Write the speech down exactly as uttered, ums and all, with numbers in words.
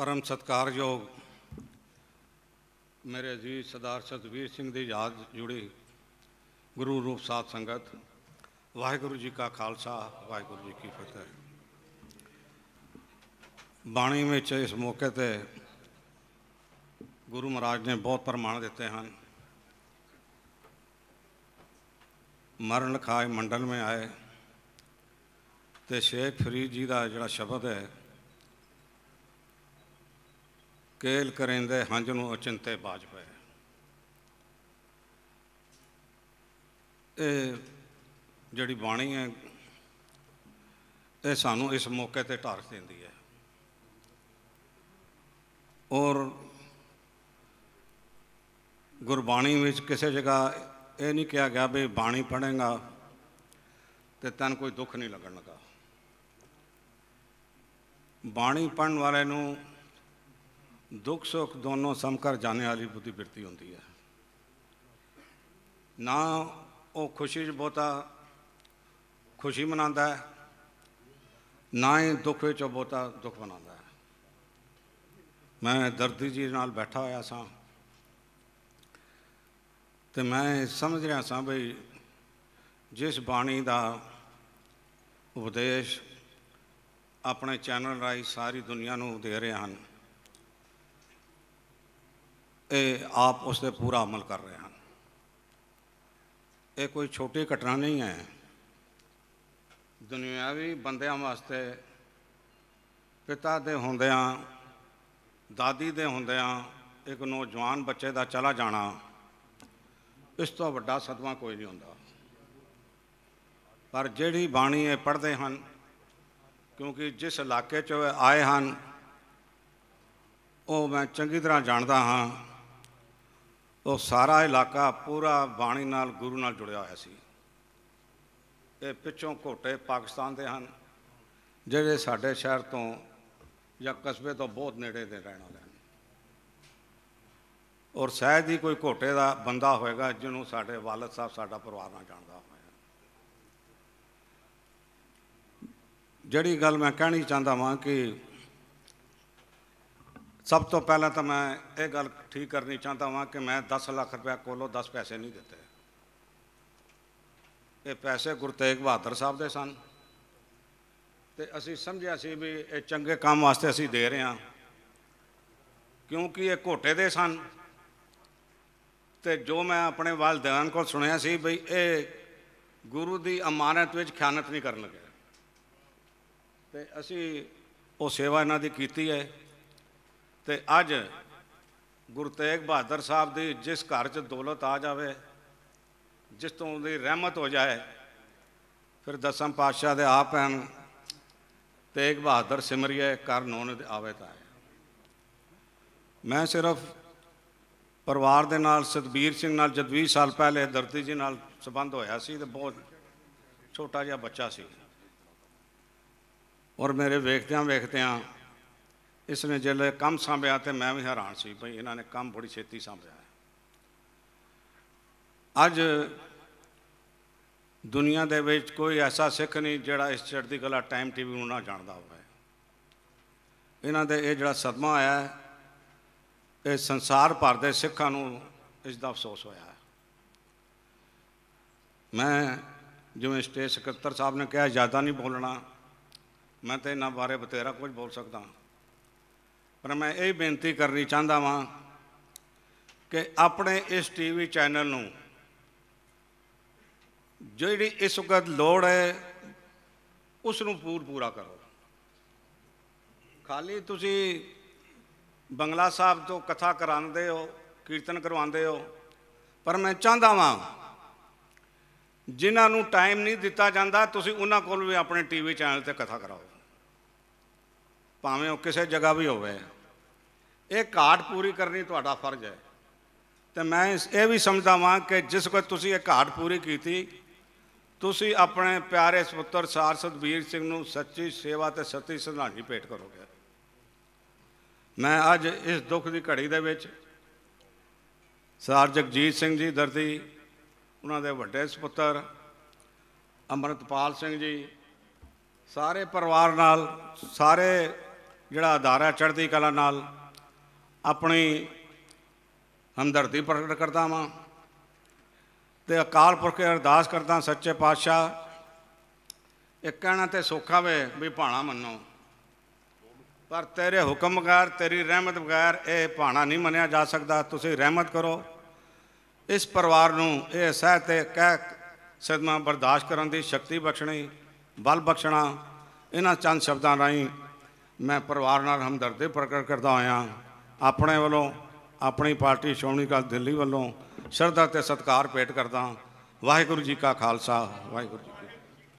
परम सत्कार योग मेरे अजीज सरदार सतवीर सिंह जी आज जुड़ी गुरु रूप साध संगत, वाहेगुरु जी का खालसा, वाहेगुरु जी की फतेह। बाणी में च इस मौके ते गुरु महाराज ने बहुत प्रमाण देते हैं। मरण खाए मंडल में आए तो शेख फरीद जी का जोड़ा शब्द है, केल करेंदे हंज नूं अचिंते बाज पए। जिहड़ी बाणी है ये सानू इस मौके पर ढार देती है और गुरबाणी में किसी जगह ये नहीं कहा गया भी बाणी पढ़ेगा तो तेन कोई दुख नहीं लगन लगा। बाणी पढ़न वाले नू दुख सुख दोनों समकर जाने वाली बुद्धि बिरती होती है, ना वो खुशी बहुता खुशी मनाता है, ना ही दुख विच बहुता दुख मनाता है। मैं दर्दी जी नाल बैठा होया सा तो मैं समझ रहा सा भाई जिस बाणी का उपदेश अपने चैनल राही सारी दुनिया नू दे रहे हैं, ये आप उस पर पूरा अमल कर रहे हैं। ये कोई छोटी घटना नहीं है, दुनियावी बंदियां वास्ते पिता दे होंदियां, दादी दे होंदियां एक नौजवान बच्चे का चला जाना, इस तो वड्डा सदमा कोई नहीं होंदा। पर जिहड़ी बाणी ये पढ़ते हैं, क्योंकि जिस इलाके चो आए हैं वो मैं चंगी तरह जानता हाँ, वो सारा इलाका पूरा बाणी नाल गुरु नाल जुड़िया होया सी। ये पिछों घोटे पाकिस्तान के हैं जिहड़े साडे शहर तो या कस्बे तो बहुत नेड़े दे रहण वाले हैं और शायद ही कोई घोटे का बंदा होएगा जिन्हों साडे वालद साहब साडा परिवार ना जानता हो। जिहड़ी गल मैं कहनी चाहता वां कि सब तो पहला तो मैं ये गल ठीक करनी चाहता हाँ कि मैं दस लाख रुपया कोलो दस पैसे नहीं दिते। ये पैसे गुरु तेग बहादुर साहब दे सन ते असी समझिया सी भी ये चंगे काम वास्ते असी दे रहे हाँ, क्योंकि ये घोटे दे सन ते जो मैं अपने वालदैन को सुनिया सी बई ये गुरु की अमानत विच ख्यानत नहीं करन लगे ते असी वो सेवा इन्हां दी कीती है। ते अज गुरु तेग बहादुर साहब की जिस घर च दौलत आ जाए, जिस तो उनकी रहमत हो जाए, फिर दसम पातशाह दे आप हैं तेग बहादुर सिमरिए कर नौन आवे ताए। मैं सिर्फ परिवार के नाल सतबीर सिंह नाल जब बीस साल पहले दर्दी जी नाल संबंध होया सी ते बहुत छोटा जिहा बच्चा सी और मेरे वेखद्या वेखद्या इसने जिले कम सामभ्या तो मैं भी हैरान सी भाई इन्होंने कम बड़ी छेती सामभ्या है। अज दुनिया दे विच कोई ऐसा सिख नहीं जिहड़ा इस चढ़दी कला टाइम टीवी नूं ना जानदा होवे। इन्हां दे इह जिहड़ा सदमा आया है, इस संसार भर दे सिखां नूं इसदा अफसोस होया है। मैं जिवें स्टेट सकत्तर साहब ने कहा ज़्यादा नहीं बोलना, मैं तो इन्हां बारे बतेरा कुछ बोल सकदा, पर मैं यही बेनती करनी चाहता हाँ कि अपने इस टीवी चैनल नूं जिहड़ी इस वक्त लोड़ है उसनूं पूर पूरा करो। खाली तुसी बंगला साहब तो कथा करांदे हो, कीर्तन करवांदे हो, पर मैं चाहता हाँ जिन्हां नूं टाइम नहीं दिता जाता तुसी उन्हां कोल भी अपने टीवी चैनल ते कथा कराओ, भावें वो किसी जगह भी होवे। ये घाट पूरी करनी तुहाडा फर्ज है। तो मैं ये भी समझदा वां कि जिस कोई तुसीं ये घाट पूरी कीती, तुसीं अपने प्यारे सपुत्र सार सतबीर सिंह नूं सच्ची सेवा ते सच्ची श्रद्धांजलि भेंट करोगे। मैं अज इस दुख की घड़ी दे विच सार जगजीत सिंह जी दर्दी, उन्हां दे वड्डे सपुत्र अमृतपाल सिंह जी, सारे परिवार नाल, सारे जिहड़ा अदारा चढ़ती कला नाल अपनी हमदर्दी प्रकट करता वां ते अकाल पुरख के अरदास करता सच्चे पातशाह। एक कहना तो सौखा वे भी भाणा मनो, पर तेरे हुक्म बगैर तेरी रहमत बगैर ये भाणा नहीं मनिया जा सकता। तुसी रहमत करो इस परिवार नूं, ये सह ते कह सदमा बर्दाश्त करन दी शक्ति बख्शनी, बल बख्शना। इन्हां चंद शब्दां राहीं मैं परिवार नाल हमदर्दी प्रकट करदा होया अपने वलों अपनी पार्टी श्रोमणी अकाली दल दिल्ली वालों श्रद्धा ते सत्कार पेट करदा। वाहिगुरू जी का खालसा वाहिगुरू जी।